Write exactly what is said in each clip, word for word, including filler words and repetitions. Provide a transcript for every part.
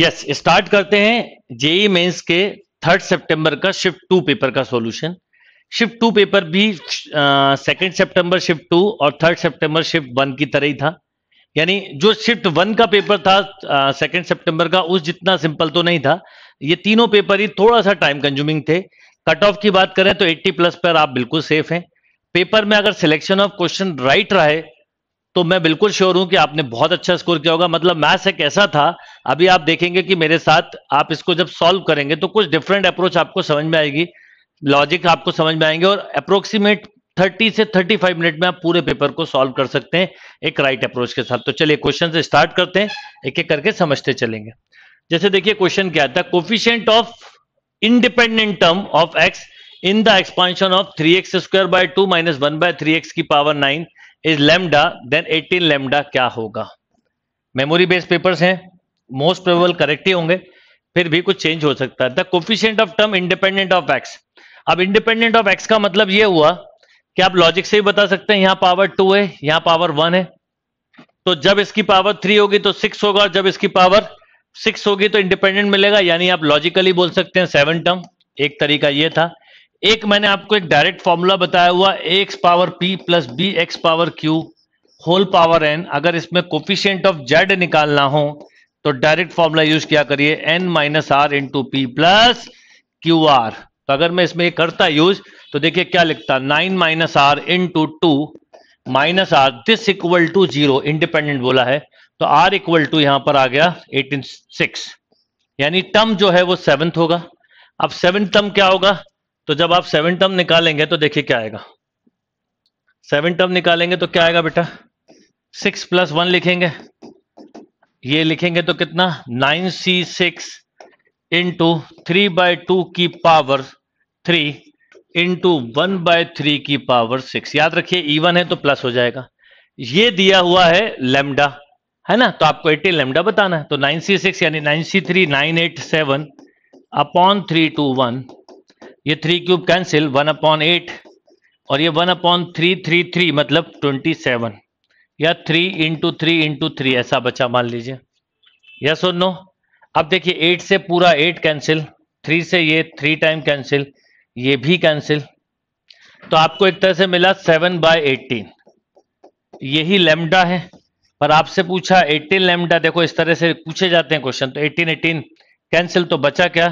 Yes yes, start करते हैं JEE Mains के थर्ड सितंबर का शिफ्ट टू पेपर का सॉल्यूशन। शिफ्ट टू पेपर भी सेकंड सितंबर शिफ्ट टू और थर्ड सितंबर शिफ्ट वन की तरह ही था, यानी जो शिफ्ट वन का पेपर था सेकंड सितंबर का उस जितना सिंपल तो नहीं था। ये तीनों पेपर ही थोड़ा सा टाइम कंज्यूमिंग थे। कट ऑफ की बात करें तो अस्सी प्लस पर आप बिल्कुल सेफ हैं। पेपर में अगर सिलेक्शन ऑफ क्वेश्चन राइट रहे तो मैं बिल्कुल श्योर हूं कि आपने बहुत अच्छा स्कोर किया होगा। मतलब मैथ्स एक ऐसा था, अभी आप देखेंगे कि मेरे साथ आप इसको जब सॉल्व करेंगे तो कुछ डिफरेंट अप्रोच आपको समझ में आएगी, लॉजिक आपको समझ में आएंगे और अप्रोक्सीमेट तीस से पैंतीस मिनट में आप पूरे पेपर को सॉल्व कर सकते हैं एक राइट अप्रोच के साथ। तो चलिए क्वेश्चन से स्टार्ट करते हैं, एक एक करके समझते चलेंगे। जैसे देखिए क्वेश्चन क्या था, coefficient of independent term of x in the expansion of three x square by two minus one by three x की power nine is lambda then eighteen lambda क्या होगा। मेमोरी बेस्ड पेपर्स हैं, most probable correct ही होंगे, फिर भी कुछ change हो सकता है। The coefficient of term independent of x. अब इंडिपेंडेंट ऑफ एक्स का मतलब यह हुआ कि आप लॉजिक से ही बता सकते हैं यहाँ पावर टू है, यहाँ पावर वन है, तो जब इसकी पावर थ्री होगी तो सिक्स होगा, जब इसकी पावर सिक्स होगी तो इंडिपेंडेंट मिलेगा, यानी आप लॉजिकली बोल सकते हैं सेवन टर्म। एक तरीका यह था। एक मैंने आपको एक डायरेक्ट फॉर्मूला बताया हुआ, a x power p plus b x power q whole power n. अगर इसमें कोफिशिएंट ऑफ जेड निकालना हो तो डायरेक्ट फॉर्मूला यूज किया करिए, n minus r into p plus q r. तो अगर मैं इसमें ये करता यूज तो देखिए क्या लिखता, nine minus r into two minus r this equal to zero. Independent बोला है तो आर इक्वल टू यहां पर आ गया एटीन सिक्स, यानी टर्म जो है वो सेवंथ होगा। अब सेवन टर्म क्या होगा, तो जब आप सेवन टर्म निकालेंगे तो देखिए क्या आएगा, सेवन टर्म निकालेंगे तो क्या आएगा बेटा, सिक्स प्लस वन लिखेंगे, ये लिखेंगे तो कितना, nine C six into three by two की power three into one by three की पावर सिक्स। याद रखिए इवन है तो प्लस हो जाएगा। ये दिया हुआ है लेमडा है ना, तो आपको एटीन लेमडा बताना है, तो नाइन सी सिक्स यानी nine C three nine eight seven upon three two one, ये three cube cancel, one upon eight और ये one upon three three three मतलब ट्वेंटी सेवन या three into three into three ऐसा बचा मान लीजिए, यस और नो। अब देखिए एट से पूरा एट कैंसिल, थ्री से ये थ्री टाइम कैंसिल, ये भी कैंसिल, तो आपको एक तरह से मिला सेवन बाय एटीन। यही लेमडा है, पर आपसे पूछा एटीन लेमडा। देखो इस तरह से पूछे जाते हैं क्वेश्चन, तो एटीन एटीन कैंसिल, तो बचा क्या,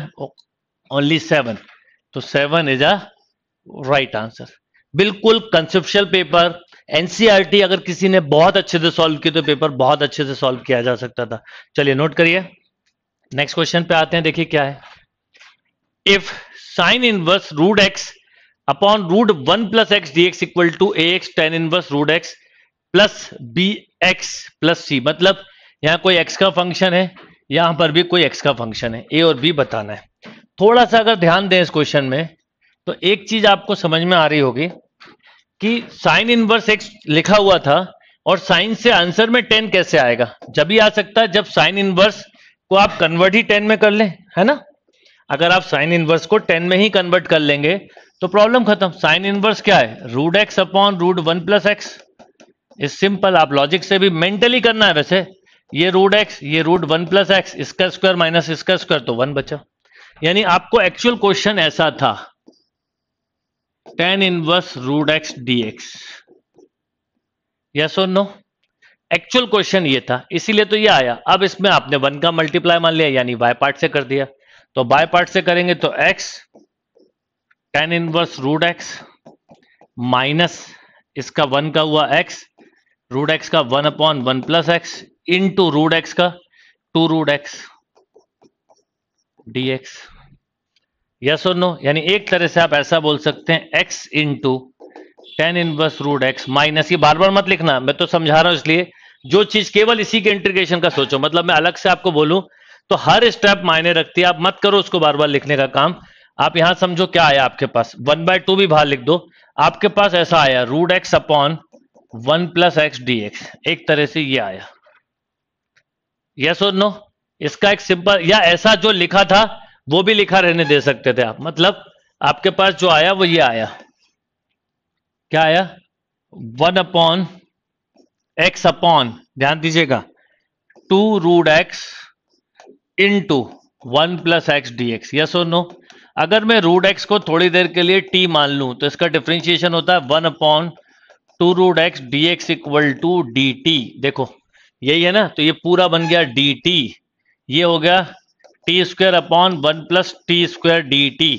ओनली सेवन, तो seven is a right answer. बिल्कुल कंसेप्चुअल पेपर, एनसीईआरटी अगर किसी ने बहुत अच्छे से सॉल्व किया तो पेपर बहुत अच्छे से सॉल्व किया जा सकता था। चलिए नोट करिए, नेक्स्ट क्वेश्चन पे आते हैं, देखिए क्या है। If sine inverse root x upon root one plus x d x equal to a x tan inverse root x plus b x plus c. मतलब यहाँ कोई एक्स का फंक्शन है, यहाँ पर भी कोई एक्स का फंक्शन है, ए और बी बताना है। थोड़ा सा अगर ध्यान दें इस क्वेश्चन में तो एक चीज आपको समझ में आ रही होगी कि साइन इनवर्स एक्स लिखा हुआ था और साइन से आंसर में टेन कैसे आएगा, जब भी आ सकता है जब साइन इनवर्स को आप कन्वर्ट ही टेन में कर लें, है ना। अगर आप साइन इनवर्स को टेन में ही कन्वर्ट कर लेंगे तो प्रॉब्लम खत्म। साइन इनवर्स क्या है, root x upon root one plus x is simple. आप लॉजिक से भी मेंटली करना है, वैसे ये रूट एक्स ये रूट वन प्लस एक्स, इसका स्क्वायर माइनस इसका स्क्वायर तो वन बचा। यानी आपको एक्चुअल क्वेश्चन ऐसा था, tan inverse root x d x, yes और नो। एक्चुअल क्वेश्चन ये था, इसीलिए तो ये आया। अब इसमें आपने वन का मल्टीप्लाई मान लिया, यानी बाय पार्ट से कर दिया, तो बाय पार्ट से करेंगे तो x tan inverse root x minus इसका वन का हुआ x, रूट एक्स का one upon one plus x into root x का two root x dx, yes और नो। यानी एक तरह से आप ऐसा बोल सकते हैं x into tan inverse root x minus, ये बार बार मत लिखना, मैं तो समझा रहा हूं इसलिए, जो चीज केवल इसी के इंटीग्रेशन का सोचो। मतलब मैं अलग से आपको बोलूं तो हर स्टेप मायने रखती है, आप मत करो उसको बार बार लिखने का काम। आप यहां समझो क्या आया आपके पास, वन बाय टू भी बाहर लिख दो, आपके पास ऐसा आया root x upon one plus x d x, एक तरह से ये आया, यस और नो। इसका एक सिंपल, या ऐसा जो लिखा था वो भी लिखा रहने दे सकते थे आप, मतलब आपके पास जो आया वो ये आया। क्या आया, वन अपॉन एक्स अपॉन, ध्यान दीजिएगा, two root x into one plus x d x, yes और नो? अगर मैं रूट एक्स को थोड़ी देर के लिए टी मान लूं तो इसका डिफ्रेंशिएशन होता है one upon two root x d x equal to d t. देखो यही है ना, तो ये पूरा बन गया डी टी, ये हो गया t square upon one plus t square d t,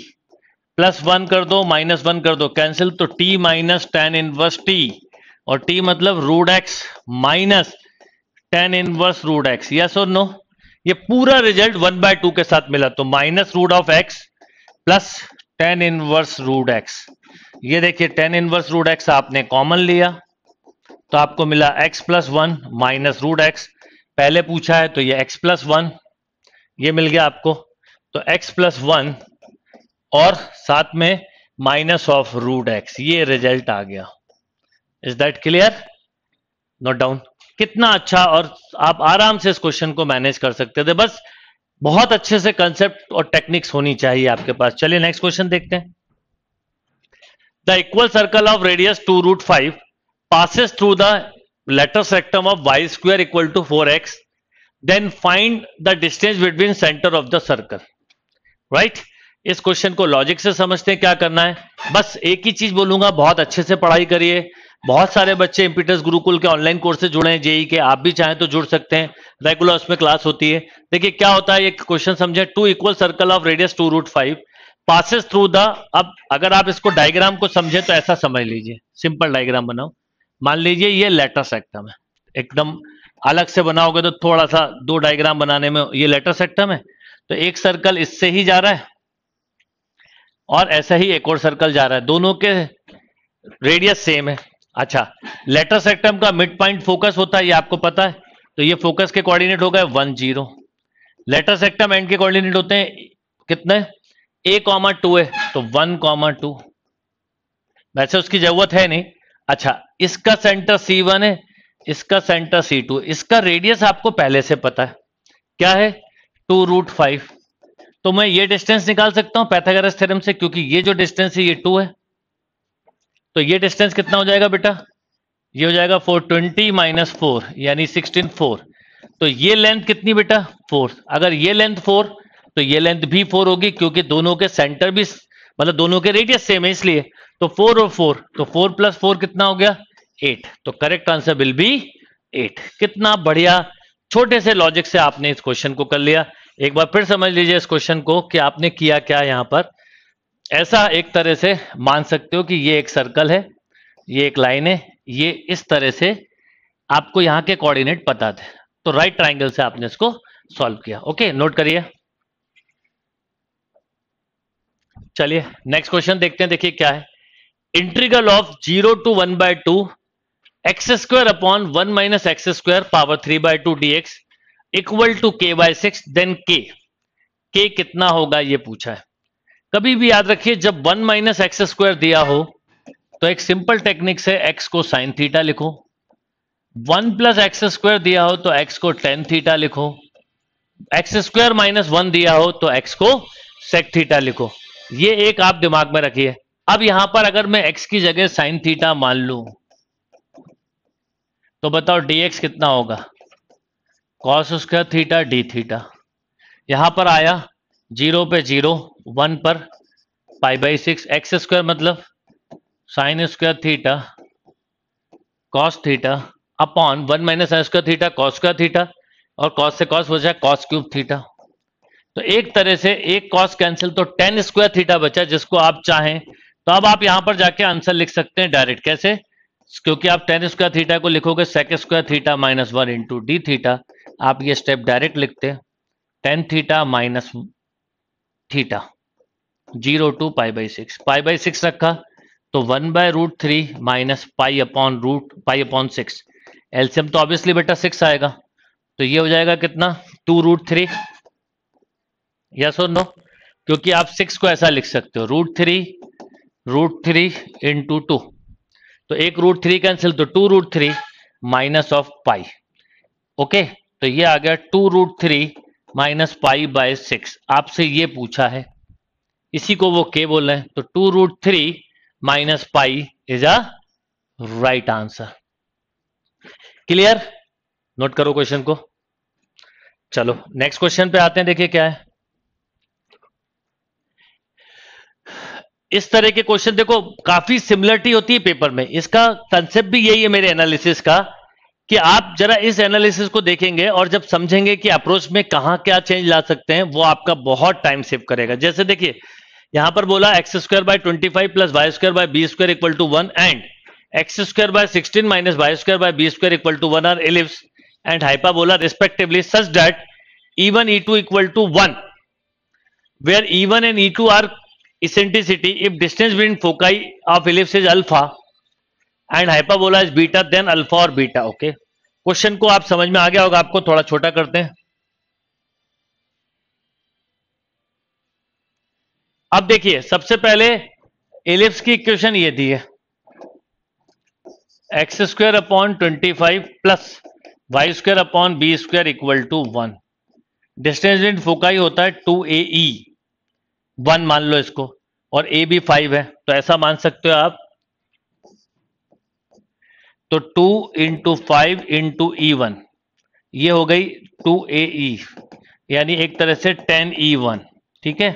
plus one कर दो माइनस वन कर दो कैंसिल, तो t minus tan inverse t, और टी मतलब root x minus tan inverse root x, yes और नो? ये पूरा रिजल्ट वन बाय टू के साथ मिला, तो minus root of x plus tan inverse root x. ये देखिए टेन इनवर्स रूट एक्स आपने कॉमन लिया तो आपको मिला x plus one minus root x, पहले पूछा है तो ये एक्स प्लस वन, ये मिल गया आपको, तो एक्स प्लस वन और साथ में माइनस ऑफ रूट एक्स, ये रिजल्ट आ गया। Is that clear? Note down. कितना अच्छा, और आप आराम से इस क्वेश्चन को मैनेज कर सकते थे, बस बहुत अच्छे से कंसेप्ट और टेक्निक्स होनी चाहिए आपके पास। चलिए नेक्स्ट क्वेश्चन देखते हैं। The equal circle of radius two root five passes through the latus rectum of y square equal to four x, then find the distance between centre of the circle, right? इस question को logic से समझते हैं क्या करना है। बस एक ही चीज बोलूंगा, बहुत अच्छे से पढ़ाई करिए। बहुत सारे बच्चे इम्पीटस गुरुकुल के ऑनलाइन कोर्स से जुड़े हैं जेई के, आप भी चाहें तो जुड़ सकते हैं, रेगुलर उसमें क्लास होती है। देखिए क्या होता है, ये क्वेश्चन समझे। Two equal circle of radius two root five passes through the, अब अगर आप इसको डायग्राम को समझे तो ऐसा समझ लीजिए, सिंपल डायग्राम बनाओ, मान लीजिए ये लेटर सेक्टम है, एकदम अलग से बनाओगे तो थोड़ा सा दो डायग्राम बनाने में, ये लेटर सेक्टम है तो एक सर्कल इससे ही जा रहा है और ऐसा ही एक और सर्कल जा रहा है, दोनों के रेडियस सेम है। अच्छा, लेटर सेक्टम का मिड पॉइंट फोकस होता है, ये आपको पता है, तो ये फोकस के कोऑर्डिनेट हो गए one zero, latus rectum के कोऑर्डिनेट होते हैं कितने, ए कॉमा टू है तो वन कॉमा टू, वैसे उसकी जरूरत है नहीं। अच्छा, इसका सेंटर सी वन है, इसका सेंटर सी टू, इसका रेडियस आपको पहले से पता है क्या है, टू रूट फाइव, तो मैं ये डिस्टेंस निकाल सकता हूं पाइथागोरस थ्योरम से, क्योंकि ये जो डिस्टेंस है ये टू है, तो ये डिस्टेंस कितना हो जाएगा बेटा, ये हो जाएगा फोर ट्वेंटी माइनस फोर यानी सिक्सटीन फोर, तो ये लेंथ कितनी बेटा फोर, अगर ये लेंथ फोर तो ये लेंथ भी फोर होगी, क्योंकि दोनों के सेंटर भी मतलब दोनों के रेडियस सेम है, इसलिए तो फोर और फोर, तो फोर प्लस फोर कितना हो गया एट, तो correct answer will be eight. कितना बढ़िया छोटे से लॉजिक से आपने इस क्वेश्चन को कर लिया। एक बार फिर समझ लीजिए इस क्वेश्चन को कि आपने किया क्या यहाँ पर। ऐसा एक तरह से मान सकते हो कि ये एक सर्कल है, ये एक लाइन है, ये इस तरह से आपको यहाँ के कोऑर्डिनेट पता थे, तो राइट ट्रायंगल से आपने इसको सॉल्व किया। ओके, नोट करिए। चलिए नेक्स्ट क्वेश्चन देखते हैं। देखिए क्या है, integral of zero to one by two x square upon one minus x square power three by two d x equal to k by six, then k के कितना होगा ये पूछा है। कभी भी याद रखिए जब वन माइनस एक्स स्क्वायर दिया हो तो एक सिंपल टेक्निक्स है, एक्स को साइन थीटा लिखो, वन प्लस एक्स स्क्वायर दिया हो तो एक्स को टेन थीटा लिखो, एक्स स्क्वायर माइनस वन दिया हो तो एक्स को सेक थीटा लिखो, ये एक आप दिमाग में रखिए। अब यहां पर अगर मैं एक्स की जगह साइन थीटा मान लूं तो बताओ डीएक्स कितना होगा, cos square theta d theta, यहां पर आया जीरो पे जीरो, वन पर pi by six, x square मतलब sine square theta cos theta upon one minus sine square theta cos square theta, और कॉस से कॉस बचा कॉस क्यूब थीटा, तो एक तरह से एक कॉस कैंसिल तो टेन स्क्वायर थीटा बचा, जिसको आप चाहें तो अब आप यहां पर जाके आंसर लिख सकते हैं डायरेक्ट। कैसे? क्योंकि आप टेन स्क्वायर थीटा को लिखोगे sec square theta minus one into d theta, आप ये स्टेप डायरेक्ट लिखते हैं tan theta minus theta zero to pi by six, pi by six रखा तो one by root three minus pi upon root pi upon six, LCM तो obviously बेटा six आएगा, तो ये हो जाएगा कितना टू रूट थ्री, यस और नो? क्योंकि आप सिक्स को ऐसा लिख सकते हो root three root three into two, तो एक रूट थ्री कैंसिल तो two root three minus of pi. Okay, तो ये आ गया two root three minus pi by six, आपसे ये पूछा है, इसी को वो के बोल रहे हैं, तो two root three minus pi is a right answer. Clear? Note करो क्वेश्चन को। चलो नेक्स्ट क्वेश्चन पे आते हैं, देखिए क्या है। इस तरह के क्वेश्चन देखो काफी सिमिलरिटी होती है पेपर में, इसका कंसेप्ट भी यही है मेरे एनालिसिस का कि आप जरा इस एनालिसिस को देखेंगे और जब समझेंगे कि अप्रोच में कहां क्या चेंज ला सकते हैं वो आपका बहुत टाइम सेव करेगा। जैसे देखिए यहां पर बोला x square by twenty five plus y square by b square equal to one and x square by sixteen minus y square by b square equal to one are ellipse and hyperbola respectively such that E one E two equal to one, where E one and E two are eccentricity. If distance between foci of ellipse is alpha and hyperbola is beta, then alpha or beta. Okay. Question को आप समझ में आ गया होगा, आपको थोड़ा छोटा करते हैं। अब देखिए सबसे पहले एलिप्स की इक्वेशन ये दी है x square upon twenty five plus y square upon b square equal to one. Distance between foci होता है टू ए ई वन मान लो इसको, और ए बी फाइव है तो ऐसा मान सकते हो आप, तो two into five into e one ये हो गई टू ए ई, यानी एक तरह से टेन ई वन। ठीक है,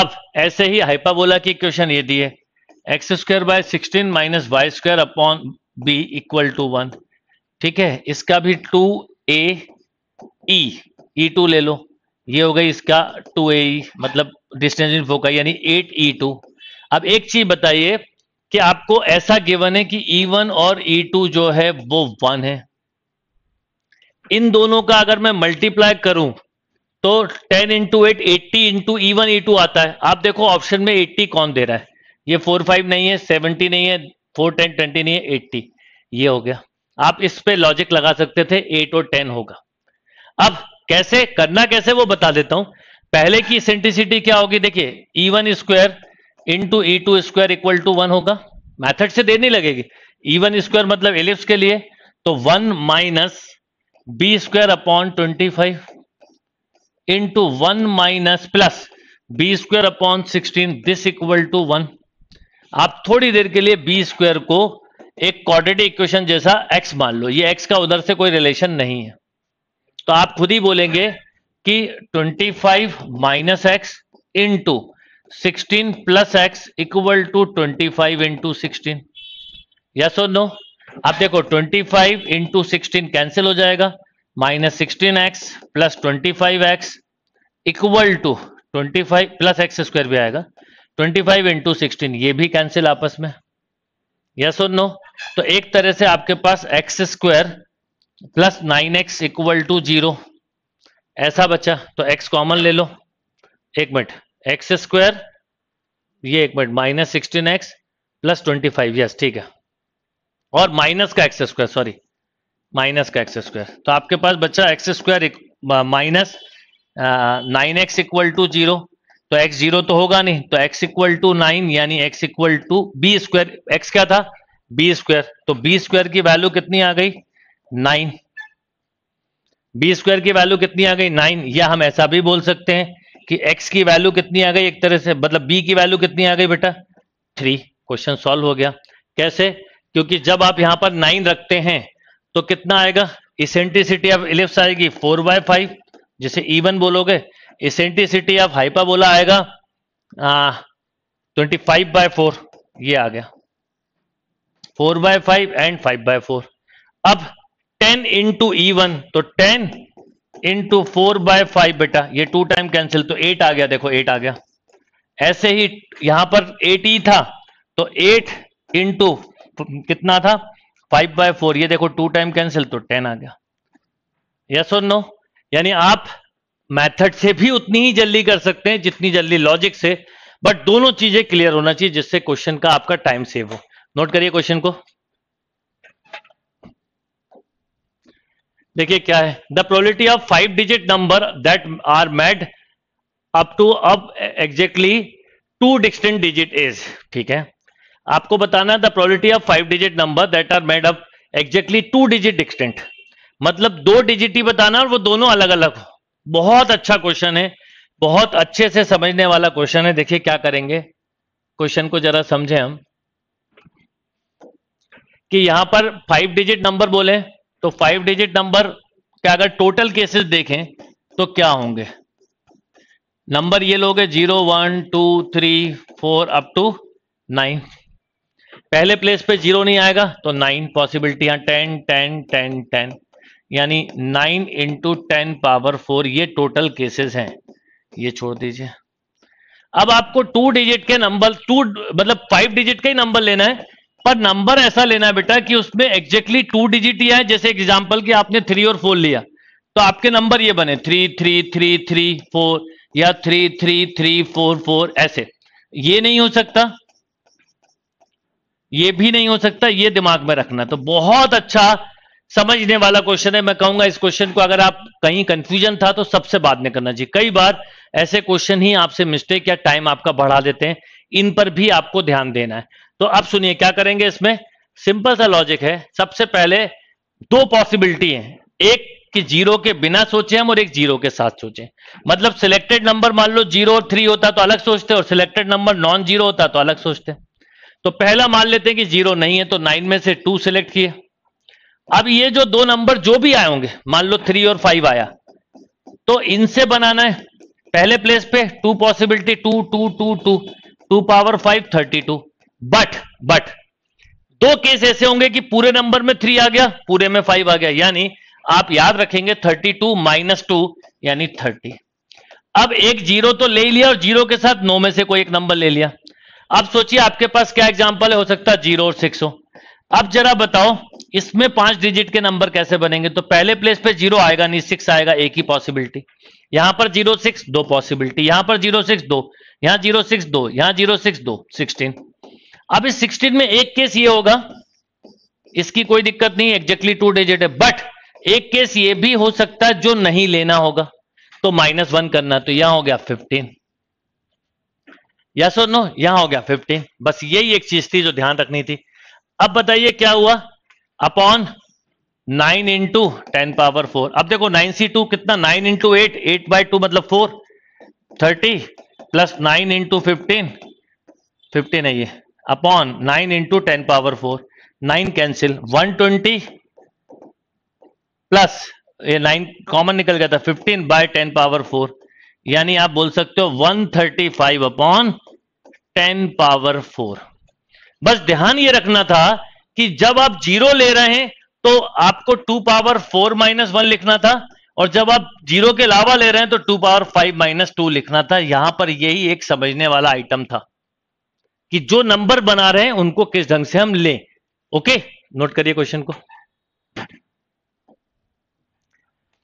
अब ऐसे ही हाइपरबोला की इक्वेशन ये दी है x square by sixteen minus y square upon b equal to one. ठीक है, इसका भी two a E, E two ले लो, ये हो गई इसका टू ए ई मतलब डिस्टेंस इन फोकाई यानी एट ई टू। अब एक चीज बताइए कि आपको ऐसा गिवन है कि E वन और E टू जो है वो वन है, इन दोनों का अगर मैं मल्टीप्लाई करूं तो ten into eight eighty into e one e two आता है। आप देखो ऑप्शन में एट्टी कौन दे रहा है, ये फोर फाइव नहीं है, सेवेंटी नहीं है, फोर टेन ट्वेंटी नहीं है, एट्टी ये हो गया। आप इस पे लॉजिक लगा सकते थे एट और टेन होगा। अब कैसे करना, कैसे वो बता देता हूं। पहले की इसेंट्रिसिटी क्या होगी, देखिए e one square into e two square equal to one होगा, मेथड से देर नहीं लगेगी। ई वन स्क्वायर मतलब एलिप्स के लिए तो one minus b square upon twenty five into one minus plus b square upon sixteen this equal to one. आप थोड़ी देर के लिए बी स्क्वायर को एक क्वाड्रेटिक इक्वेशन जैसा एक्स मान लो, ये एक्स का उधर से कोई रिलेशन नहीं है, तो आप खुद ही बोलेंगे कि twenty five minus x into sixteen plus x equal to twenty five into sixteen. Yes और नो? आप देखो twenty five into sixteen cancel हो जाएगा, minus sixteen x plus twenty five x equal to twenty five plus x square भी आएगा, twenty five into sixteen ये भी cancel आपस में। यस और नो? तो एक तरह से आपके पास x square plus nine x equal to zero ऐसा बचा, तो x कॉमन ले लो, एक मिनट एक्स स्क्वायर ये एक minute minus sixteen x plus twenty five yes ठीक है, और माइनस का एक्स स्क्वायर सॉरी माइनस का एक्स स्क्वायर, तो आपके पास बचा x square minus nine x equal to zero. तो x जीरो तो होगा नहीं, तो x इक्वल टू नाइन यानी x equal to b square, x क्या था बी स्क्वायर, तो बी स्क्वायर की वैल्यू कितनी आ गई नाइन, बी स्क्वायर की वैल्यू कितनी आ गई नाइन। या हम ऐसा भी बोल सकते हैं कि x की वैल्यू कितनी आ गई एक तरह से, मतलब b की वैल्यू कितनी आ गई बेटा थ्री। क्वेश्चन सॉल्व हो गया, कैसे, क्योंकि जब आप यहां पर नाइन रखते हैं तो कितना आएगा, इसेंट्रिसिटी ऑफ एलिप्स आएगी फोर बाय फाइव जिसे E वन बोलोगे, इसेंट्रिसिटी ऑफ हाइपरबोला आएगा ट्वेंटी फाइव बाय फोर ये आ गया four by five and five by four. अब टेन इंटू ई वन तो ten into four by five बेटा ये टू टाइम कैंसिल तो एट आ गया, देखो एट आ गया। ऐसे ही यहां पर एट ही था तो एट इंटू कितना था फाइव बाय फोर, ये देखो टू टाइम कैंसिल तो टेन आ गया। यस और नो? यानी आप मेथड से भी उतनी ही जल्दी कर सकते हैं जितनी जल्दी लॉजिक से, बट दोनों चीजें क्लियर होना चाहिए जिससे क्वेश्चन का आपका टाइम सेव हो। नोट करिए क्वेश्चन को, देखिए क्या है। The probability of five digit number that are made up to अब exactly two distant digit is, ठीक है आपको बताना the probability of five digit number that are made up exactly two digit distant, मतलब दो डिजिट ही बताना और वो दोनों अलग अलग हो। बहुत अच्छा क्वेश्चन है, बहुत अच्छे से समझने वाला क्वेश्चन है। देखिए क्या करेंगे, क्वेश्चन को जरा समझे हम कि यहां पर फाइव डिजिट नंबर बोले तो फाइव डिजिट नंबर कि अगर टोटल केसेस देखें तो क्या होंगे नंबर, ये लोगे zero one two three four up to nine. पहले प्लेस पे जीरो नहीं आएगा तो नाइन पॉसिबिलिटी, यहाँ टेन टेन टेन टेन यानी nine into ten power four, ये टोटल केसेस हैं। ये छोड़ दीजिए, अब आपको टू डिजिट के नंबर, टू मतलब फाइव डिजिट का ही नंबर लेना है, पर नंबर ऐसा लेना है बेटा कि उसमें एग्जैक्टली टू डिजिट ही है। जैसे एग्जाम्पल कि आपने थ्री और फोर लिया तो आपके नंबर ये बने three three three three four या three three three four four, ऐसे। ये नहीं हो सकता, ये भी नहीं हो सकता, ये दिमाग में रखना। तो बहुत अच्छा समझने वाला क्वेश्चन है, मैं कहूंगा इस क्वेश्चन को अगर आप कहीं कंफ्यूजन था तो सबसे बात नहीं करना चाहिए। कई बार ऐसे क्वेश्चन ही आपसे मिस्टेक या टाइम आपका बढ़ा देते हैं, इन पर भी आपको ध्यान देना है। तो अब सुनिए क्या करेंगे, इसमें सिंपल सा लॉजिक है। सबसे पहले दो पॉसिबिलिटी है, एक कि जीरो के बिना सोचे हम और एक जीरो के साथ सोचे। मतलब सिलेक्टेड नंबर मान लो जीरो और थ्री होता तो अलग सोचते और सिलेक्टेड नंबर नॉन जीरो होता तो अलग सोचते। तो पहला मान लेते हैं कि जीरो नहीं है तो नाइन में से टू सिलेक्ट किए। अब ये जो दो नंबर जो भी आए होंगे, मान लो थ्री और फाइव आया, तो इनसे बनाना है। पहले प्लेस पे two possibility two two two two two power five thirty two, but but दो केस ऐसे होंगे कि पूरे नंबर में थ्री आ गया, पूरे में फाइव आ गया, यानी आप याद रखेंगे थर्टी टू माइनस टू यानी थर्टी। अब एक जीरो तो ले लिया और जीरो के साथ नौ में से कोई एक नंबर ले लिया। अब सोचिए आपके पास क्या एग्जांपल है, हो सकता है जीरो और सिक्स हो। अब जरा बताओ इसमें पांच डिजिट के नंबर कैसे बनेंगे। तो पहले प्लेस पे जीरो आएगा नहीं, सिक्स आएगा, एक ही पॉसिबिलिटी। यहां पर जीरो सिक्स दो पॉसिबिलिटी, यहां पर जीरो सिक्स दो, यहां जीरो सिक्स दो, यहां जीरो सिक्स दो, सिक्सटीन। अब इस सिक्सटीन में एक केस ये होगा, इसकी कोई दिक्कत नहीं, एग्जैक्टली टू डिजिट है, बट एक केस ये भी हो सकता है जो नहीं लेना होगा तो माइनस वन करना, तो यहां हो गया फिफ्टीन। या सो नो, यहां हो गया फिफ्टीन। बस यही एक चीज थी जो ध्यान रखनी थी। अब बताइए क्या हुआ, upon nine into ten power four. अब देखो नाइन सी टू कितना, nine into eight, eight by two मतलब four, thirty plus nine into fifteen, fifteen है ये, upon nine into ten power four, nine cancel, one twenty plus ये nine common निकल गया था, fifteen by ten power four, यानी आप बोल सकते हो one thirty five upon ten power four. बस ध्यान ये रखना था कि जब आप जीरो ले रहे हैं तो आपको two power four minus one लिखना था, और जब आप जीरो के अलावा ले रहे हैं तो two power five minus two लिखना था। यहां पर यही एक समझने वाला आइटम था कि जो नंबर बना रहे हैं उनको किस ढंग से हम लें। ओके, नोट करिए क्वेश्चन को।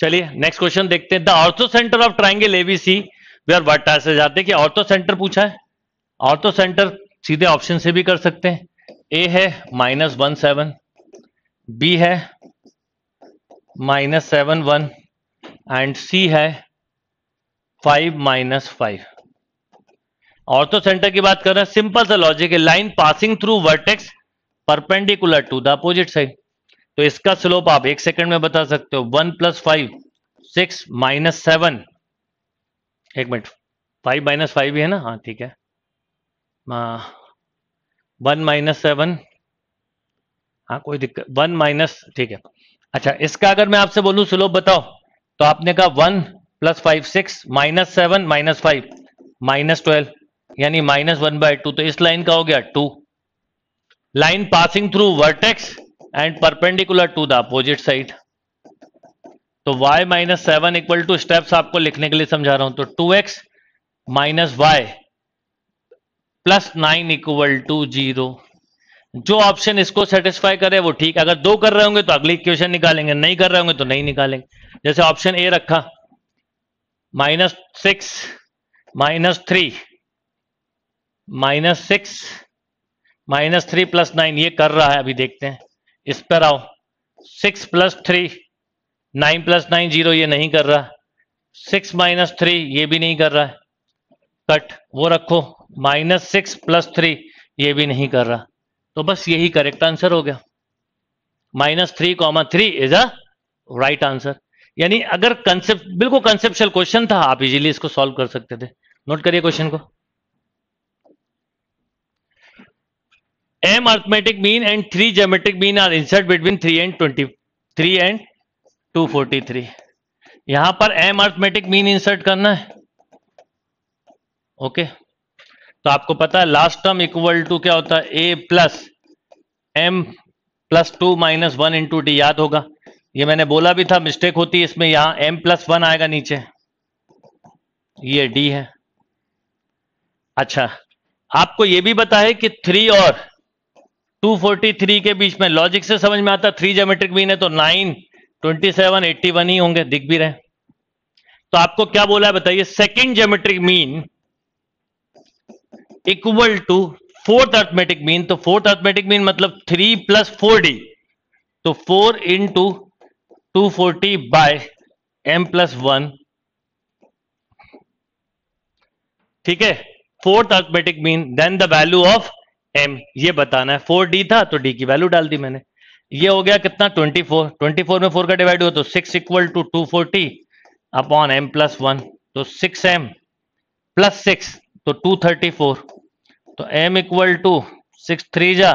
चलिए नेक्स्ट क्वेश्चन देखते हैं। The orthocentre of triangle ABC where what are से जाते हैं कि ऑर्थो सेंटर पूछा है। ऑर्थो सेंटर सीधे ऑप्शन से भी कर सकते हैं। ए है माइनस वन सेवन, बी है minus seven one and C है five minus five. Orthocentre की बात कर रहे हैं। सिंपल सा लॉजिक है, line passing through vertex perpendicular to the opposite side. तो इसका स्लोप आप एक सेकंड में बता सकते हो, one plus five six minus seven, एक मिनट फाइव माइनस फाइव ही है ना, हाँ ठीक है, वन माइनस सेवन, हाँ कोई दिक्कत, वन माइनस ठीक है। अच्छा इसका अगर मैं आपसे बोलूं स्लोप बताओ तो आपने कहा one plus five six minus seven minus five minus twelve यानी माइनस वन बाय टू। तो इस लाइन का हो गया two, line passing through vertex and perpendicular to the opposite side. तो y minus seven equal to, steps आपको लिखने के लिए समझा रहा हूं, तो two x minus y plus nine equal to zero. जो ऑप्शन इसको सेटिस्फाई करे वो ठीक, अगर दो कर रहे होंगे तो अगली इक्वेशन निकालेंगे, नहीं कर रहे होंगे तो नहीं निकालेंगे। जैसे ऑप्शन ए रखा minus six minus three minus six minus three plus nine, ये कर रहा है, अभी देखते हैं। इस पर आओ, six plus three nine plus nine zero, ये नहीं कर रहा, सिक्स माइनस थ्री ये भी नहीं कर रहा है, कट वो रखो, माइनस सिक्स प्लस थ्री ये भी नहीं कर रहा, तो बस यही करेक्ट आंसर हो गया। Minus three comma three is a right answer. यानी अगर कंसेप्ट, बिल्कुल कंसेप्चुअल क्वेश्चन था, आप इजीली इसको सॉल्व कर सकते थे। नोट करिए क्वेश्चन को। M arithmetic mean and three geometric mean are inserted between three and twenty, three and two forty three. यहां पर एम अर्थमेटिक मीन इंसर्ट करना है। ओके, तो आपको पता है लास्ट टर्म इक्वल टू क्या होता है, a plus m plus two minus one into d. याद होगा, ये मैंने बोला भी था, मिस्टेक होती है इसमें। यहां एम प्लस वन आएगा नीचे, ये डी है। अच्छा, आपको ये भी पता है कि थ्री और टू फोर्टी थ्री के बीच में लॉजिक से समझ में आता, थ्री ज्योमेट्रिक मीन है तो nine, twenty seven, eighty one ही होंगे, दिख भी रहे। तो आपको क्या बोला है बताइए, second geometric mean equal to fourth arithmetic mean. तो फोर्थ अर्थमेटिक मीन मतलब थ्री प्लस फोर डी, तो four into two forty by m plus one. ठीक है, fourth arithmetic mean, then the value of m, ये बताना है। Four D था तो डी की वैल्यू डाल दी मैंने। ये हो गया कितना, ट्वेंटी फोर। ट्वेंटी फोर में फोर का डिवाइड हुआ तो six equal to two forty upon m plus one, तो सिक्स एम प्लस सिक्स तो टू थर्टी फोर। तो m equal to six three जा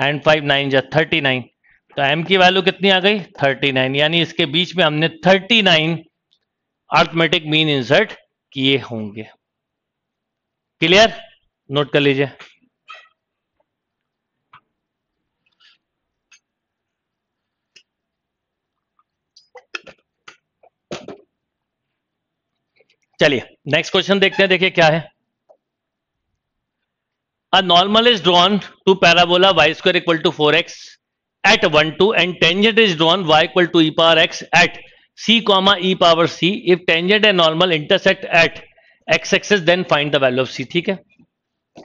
एंड फाइव नाइन जा थर्टी नाइन। तो एम की वैल्यू कितनी आ गई, थर्टी नाइन। यानी इसके बीच में हमने thirty nine arithmetic mean insert किए होंगे। क्लियर, नोट कर लीजिए। चलिए नेक्स्ट क्वेश्चन देखते हैं, देखिए क्या है। A normal is drawn to parabola y square equal to four x at one two and tangent is drawn y equal to e power x at c comma e power c. If tangent and normal intersect at x axis then find the value of c. ठीक है,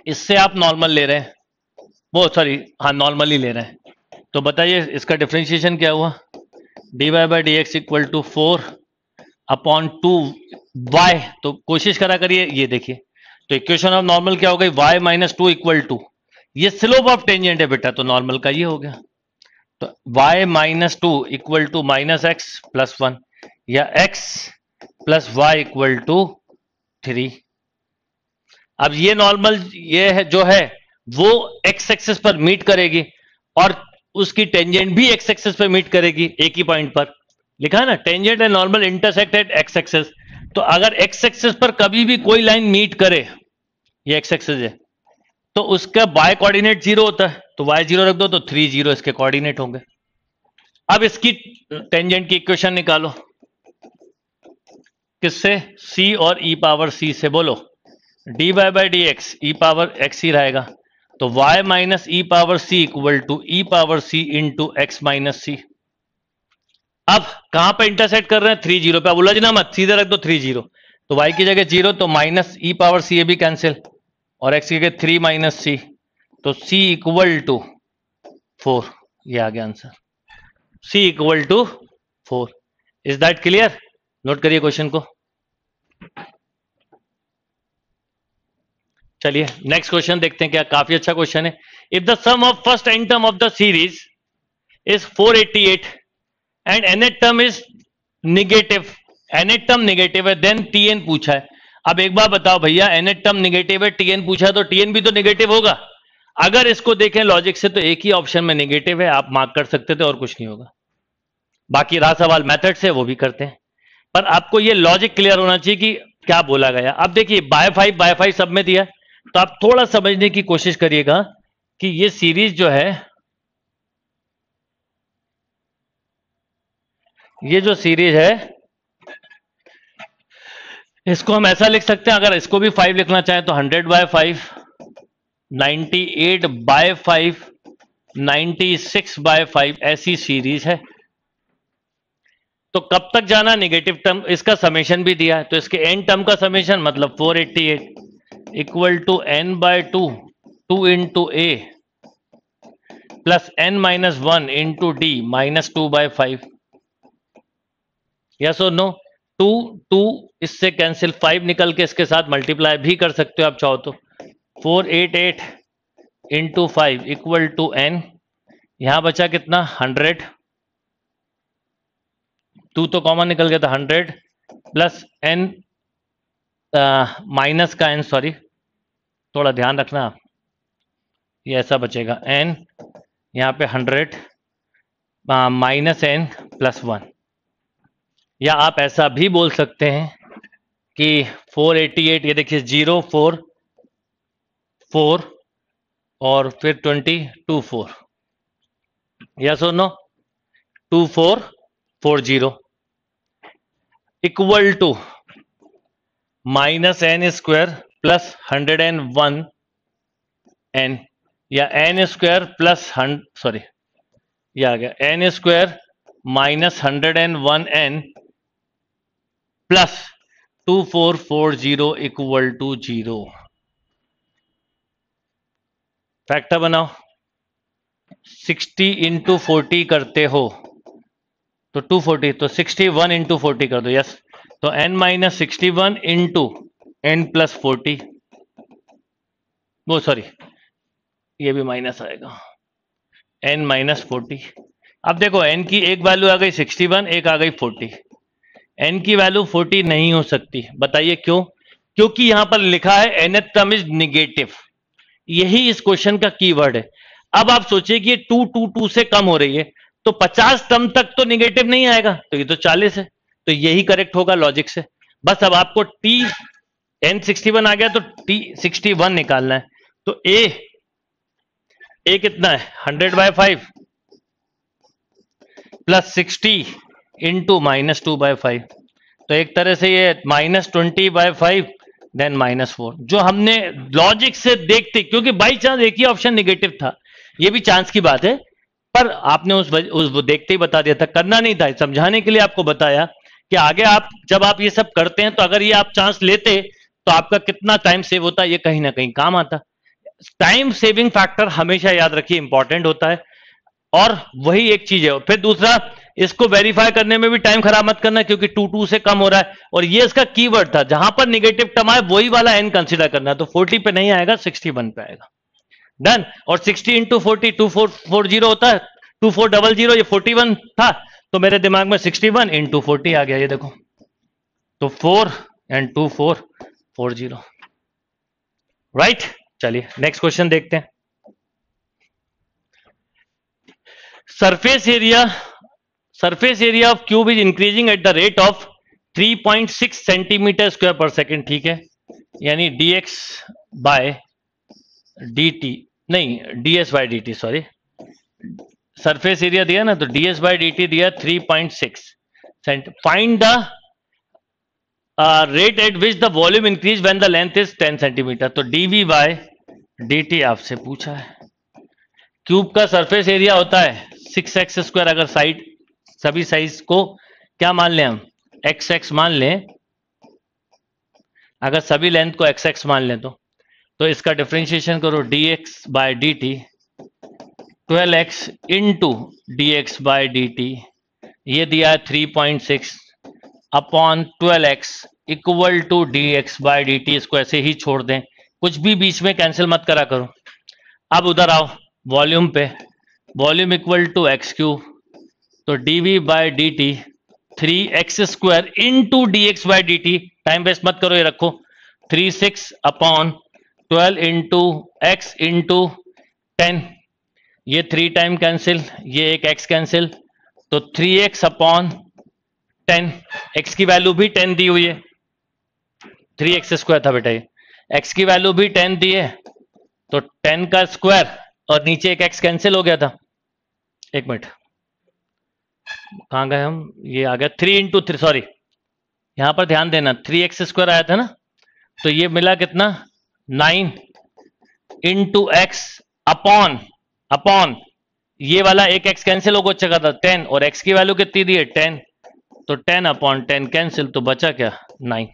इससे आप normal ले रहे हैं, वो sorry हाँ normal ही ले रहे हैं। तो बताइए इसका डिफ्रेंशिएशन क्या हुआ, d y by d x equal to four upon two y. तो कोशिश करा करिए, ये देखिए तो इक्वेशन ऑफ नॉर्मल क्या हो गई, y minus two equal to, ये स्लोप ऑफ टेंजेंट है बेटा, तो नॉर्मल का ये हो गया। तो y minus two equal to minus x plus one या x plus y equal to three. अब ये नॉर्मल ये है जो है वो एक्स एक्सिस पर मीट करेगी और उसकी टेंजेंट भी एक्स एक्सिस पर मीट करेगी, एक ही पॉइंट पर। लिखा है ना, tangent and normal intersect at x axis. तो अगर एक्स एक्सिस पर कभी भी कोई लाइन मीट करे, ये एक्स एक्सिस है, तो उसका वाई कोऑर्डिनेट जीरो होता है, तो वाई जीरो रख दो तो थ्री जीरो इसके कोऑर्डिनेट होंगे। अब इसकी टेंजेंट की इक्वेशन निकालो, किससे, c और e पावर c से। बोलो d y by d x, e power x ही रहेगा, तो y minus e power c equal to e power c into x minus c. अब कहां पे इंटरसेक्ट कर रहे हैं, थ्री जीरो पे। अब उलझना मत, सीधे रख दो थ्री जीरो, तो y की जगह जीरो, तो माइनस ई पावर सी ये भी कैंसिल और x की जगह थ्री माइनस सी, तो c इक्वल टू फोर। ये आ गया answer, c equal to four. Is that clear, note करिए क्वेश्चन को। चलिए नेक्स्ट क्वेश्चन देखते हैं क्या, काफी अच्छा क्वेश्चन है। If the sum of first n term of the series is four eighty eight and nth term is negative, nth term negative है, देन tn पूछा है। अब एक बार बताओ भैया, nth टर्म निगेटिव है, tn पूछा है, तो tn भी तो निगेटिव होगा। अगर इसको देखें लॉजिक से तो एक ही ऑप्शन में निगेटिव है, आप मार्क कर सकते थे और कुछ नहीं होगा। बाकी रहा सवाल मेथड से, वो भी करते हैं, पर आपको ये लॉजिक क्लियर होना चाहिए कि क्या बोला गया। अब देखिए बाय फाइव बाय फाइव सब में दिया, तो आप थोड़ा समझने की कोशिश करिएगा कि ये सीरीज जो है, ये जो सीरीज है इसको हम ऐसा लिख सकते हैं, अगर इसको भी फाइव लिखना चाहें तो hundred by five, ninety eight by five, ninety six by five, ऐसी सीरीज है। तो कब तक जाना, नेगेटिव टर्म, इसका समेशन भी दिया है, तो इसके एन टर्म का समेशन मतलब four eighty eight equal to n by two, two into a plus n minus one into d minus two by five. Yes और नो, टू टू इससे कैंसिल, फाइव निकल के इसके साथ मल्टीप्लाई भी कर सकते हो आप चाहो तो। Four eighty eight into five equal to n, यहां बचा कितना हंड्रेड, टू तो कॉमन निकल गया था, हंड्रेड प्लस एन माइनस का एन, सॉरी थोड़ा ध्यान रखना आप, ये ऐसा बचेगा एन, यहाँ पे hundred minus n plus one, या आप ऐसा भी बोल सकते हैं कि फोर एटी एट, ये देखिए जीरो फोर फोर और फिर ट्वेंटी टू फोर, या सुनो two four four zero equal to minus n square plus hundred and one n, या एन स्क्वायर प्लस हंड सॉरी ये आ गया n square minus hundred and one n plus two four four zero equal to zero. Factor बनाओ, sixty into forty करते हो तो two forty, तो सिक्सटी वन इंटू फोर्टी कर दो, यस, तो n minus sixty one into n plus forty, वो sorry ये भी माइनस आएगा n माइनस फोर्टी। अब देखो n की एक वैल्यू आ गई सिक्सटी वन, एक आ गई फोर्टी, n की वैल्यू फोर्टी नहीं हो सकती, बताइए क्यों? क्योंकि यहां पर लिखा है nth टर्म इज निगेटिव, यही इस क्वेश्चन का कीवर्ड है। अब आप सोचिए कि ये टू टू टू से कम हो रही है तो पचास टर्म तक तो निगेटिव नहीं आएगा, तो ये तो चालीस है, तो यही करेक्ट होगा लॉजिक से। बस अब आपको टी एन सिक्सटी वन आ गया तो टी सिक्सटी वन निकालना है, तो ए ए कितना है hundred by five plus sixty into minus two by five, तो एक तरह से ये minus twenty by five then minus four, जो हमने लॉजिक से देखते, क्योंकि बाई चांस एक ही ऑप्शन निगेटिव था, ये भी चांस की बात है, पर आपने उस, उस वो देखते ही बता दिया था, करना नहीं था, समझाने के लिए आपको बताया कि आगे आप जब आप ये सब करते हैं तो अगर ये आप चांस लेते तो आपका कितना टाइम सेव होता, ये कहीं ना कहीं काम आता। टाइम सेविंग फैक्टर हमेशा याद रखिए इंपॉर्टेंट होता है, और वही एक चीज है। फिर दूसरा, इसको वेरीफाई करने में भी टाइम खराब मत करना क्योंकि टू टू से कम हो रहा है, और ये इसका कीवर्ड था, जहां पर निगेटिव टर्म आए वही वाला एन कंसीडर करना है, तो फोर्टी पे नहीं आएगा, सिक्सटी वन पे आएगा, डन। और sixty into forty two four four zero होता है, टू फोर डबल जीरो, ये फोर्टी वन था तो मेरे दिमाग में सिक्सटी वन इंटू फोर्टी आ गया, ये देखो, तो four and two four four zero, right. चलिए नेक्स्ट क्वेश्चन देखते हैं। Surface area surface area of cube is increasing at the rate of three point six centimetre square per second, ठीक है, यानी dx बाय dt, नहीं ds by dt, sorry, surface area दिया ना, तो ds बाय dt दिया three point six centi. Find the rate at which the volume increase when the length is ten centimetre, तो dv by dt आपसे पूछा है। Cube का surface area होता है सिक्स एक्स स्क्वायर, अगर साइड सभी साइज को क्या मान लें हम, एक्स एक्स मान लें, अगर सभी लेंथ को एक्स एक्स मान लें, तो तो इसका डिफ्रेंशिएशन करो d x by d t, twelve x into d x by d t, ये दिया three point six upon twelve x equal to d x by d t. इसको ऐसे ही छोड़ दें, कुछ भी बीच में कैंसिल मत करा करो। अब उधर आओ वॉल्यूम पे, volume equal to x cube, तो dv by d t three x square into d x by d t, time waste मत करो, ये रखो three six upon twelve into x into ten, ये थ्री टाइम कैंसिल, ये एक x cancel, तो three x upon ten, x की value भी टेन दी हुई है, थ्री एक्स स्क्वायर था बेटा, ये x की वैल्यू भी टेन दी है, तो टेन का स्क्वायर और नीचे एक x कैंसिल हो गया था, एक मिनट कहाँ गए हम, ये आ गया थ्री इंटू थ्री, सॉरी यहां पर ध्यान देना, थ्री एक्स स्क्वायर आया था ना, तो ये मिला कितना nine into x upon upon ये वाला एक एक्स कैंसिल होगा, चेक था टेन, और एक्स की वैल्यू कितनी दी है टेन, तो टेन अपॉन टेन कैंसिल, तो बचा क्या नाइन,